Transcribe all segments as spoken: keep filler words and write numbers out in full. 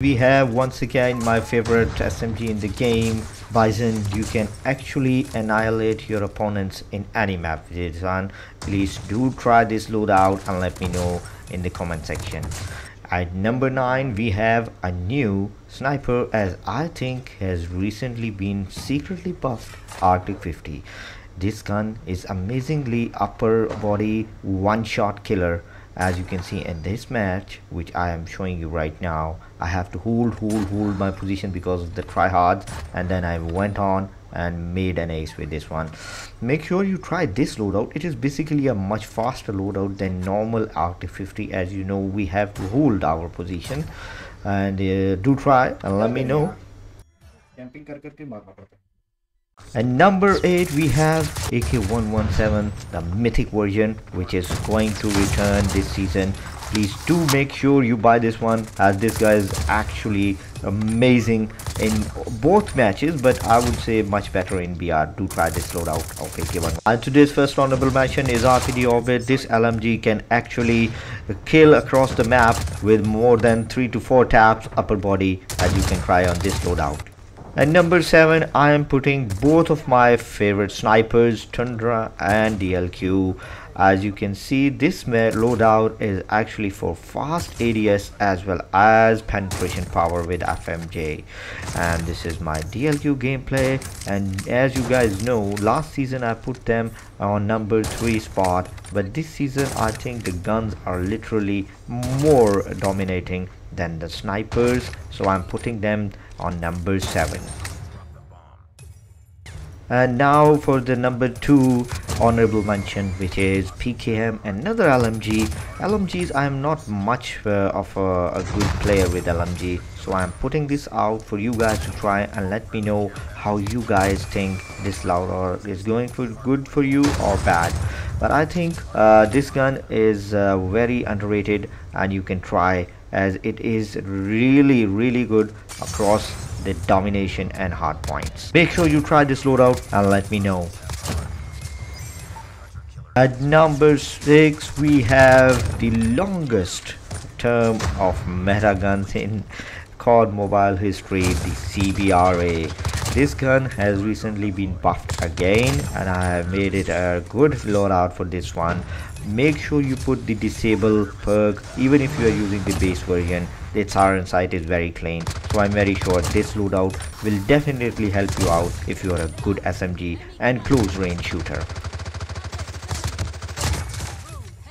We have once again my favorite S M G in the game, Bizon. You can actually annihilate your opponents in any map with Bizon. Please do try this loadout and let me know in the comment section. At number nine, we have a new sniper, as I think has recently been secretly buffed, Arctic fifty. This gun is amazingly upper body one-shot killer. As you can see in this match, which I am showing you right now, I have to hold, hold, hold my position because of the tryhards, and then I went on and made an ace with this one. Make sure you try this loadout. It is basically a much faster loadout than normal Arctic fifty. As you know, we have to hold our position, and uh, do try and let me know. And number eight, we have A K one one seven, the mythic version, which is going to return this season. Please do make sure you buy this one, as this guy is actually amazing in both matches, but I would say much better in B R. Do try this loadout of A K one one seven. And today's first honorable mention is R P D Orbit. This L M G can actually kill across the map with more than three to four taps upper body, as you can try on this loadout. At number seven, I am putting both of my favorite snipers, Tundra and D L Q. As you can see, this loadout is actually for fast A D S as well as penetration power with F M J. And this is my D L Q gameplay, and as you guys know, last season I put them on number three spot, but this season I think the guns are literally more dominating than the snipers, so I'm putting them on number seven. And now for the number two honorable mention, which is P K M, another L M G. L M Gs, I am not much uh, of a, a good player with L M G, so I am putting this out for you guys to try and let me know how you guys think this loadout is going for, good for you or bad. But I think uh, this gun is uh, very underrated, and you can try, as it is really really good across the domination and hard points. Make sure you try this loadout and let me know. At number six, we have the longest term of meta guns in C O D mobile history, the C B R A. This gun has recently been buffed again, and I have made it a good loadout for this one. Make sure you put the disable perk, even if you are using the base version. Its iron sight is very clean, so I'm very sure this loadout will definitely help you out if you are a good S M G and close range shooter.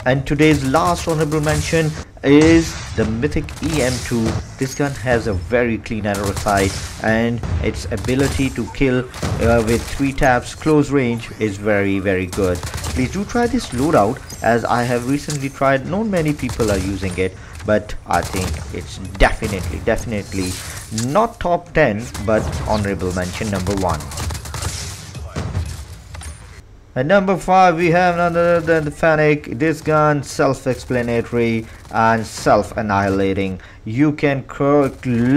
And today's last honorable mention is the mythic E M two. This gun has a very clean arrow sight, and its ability to kill uh, with three taps close range is very very good. Please do try this loadout, as I have recently tried. Not many people are using it, but I think it's definitely definitely not top ten, but honorable mention number one. At number five, we have none other than the Fennec. This gun, self-explanatory and self-annihilating. You can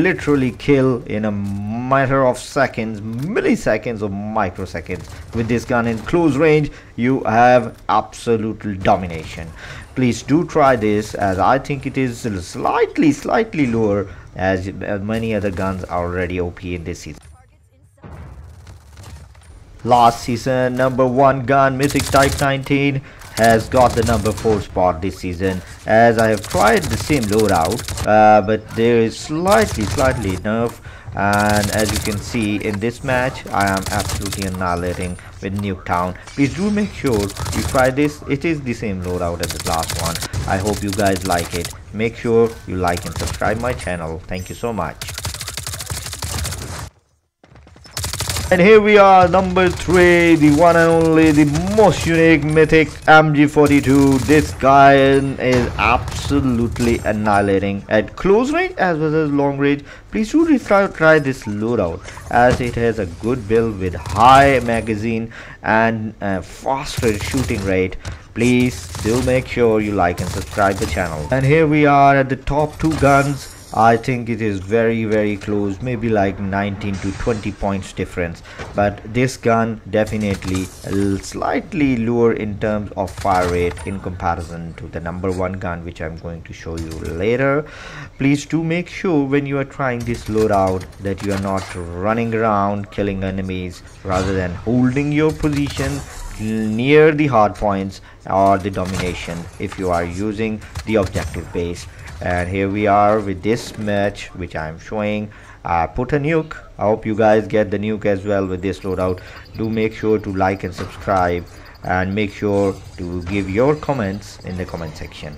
literally kill in a matter of seconds, milliseconds or microseconds. With this gun in close range, you have absolute domination. Please do try this, as I think it is slightly, slightly lower, as many other guns are already O P in this season. Last season, number one gun, mythic Type nineteen, has got the number four spot this season, as I have tried the same loadout, uh, but there is slightly slightly nerf, and as you can see in this match, I am absolutely annihilating with Nuketown. Please do make sure you try this. It is the same loadout as the last one. I hope you guys like it. Make sure you like and subscribe my channel. Thank you so much. And here we are, number three, the one and only, the most unique mythic M G forty-two. This guy is absolutely annihilating at close range as well as long range. Please do try, try this loadout, as it has a good build with high magazine and uh, faster shooting rate. Please do make sure you like and subscribe the channel. And here we are at the top two guns, I think it is very very close, maybe like nineteen to twenty points difference, but this gun definitely slightly lower in terms of fire rate in comparison to the number one gun, which I'm going to show you later. Please do make sure when you are trying this loadout that you are not running around killing enemies, rather than holding your position near the hard points or the domination if you are using the objective base. And here we are with this match which I'm showing. I put a nuke. I hope you guys get the nuke as well with this loadout. Do make sure to like and subscribe, and make sure to give your comments in the comment section.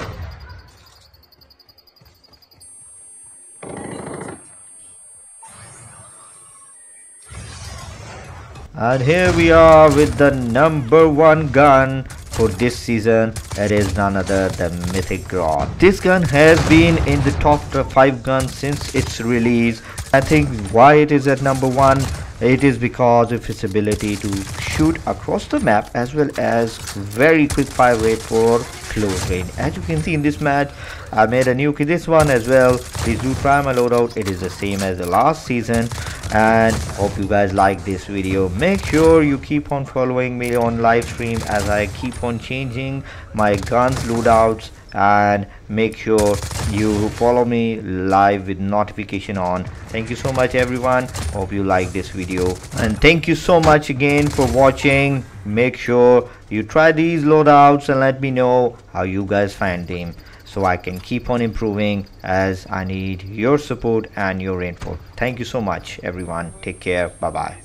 And here we are with the number one gun for this season. It is none other than Mythic Grot. This gun has been in the top five guns since its release. I think why it is at number one, it is because of its ability to shoot across the map as well as very quick fire rate for close range. As you can see in this match, I made a nuke in this one as well. Please do try my loadout. It is the same as the last season. And hope you guys like this video. Make sure you keep on following me on live stream as I keep on changing my guns loadouts, and make sure you follow me live with notification on. Thank you so much everyone. Hope you like this video, and thank you so much again for watching. Make sure you try these loadouts and let me know how you guys find them, so I can keep on improving, as I need your support and your input. Thank you so much everyone. Take care. Bye bye.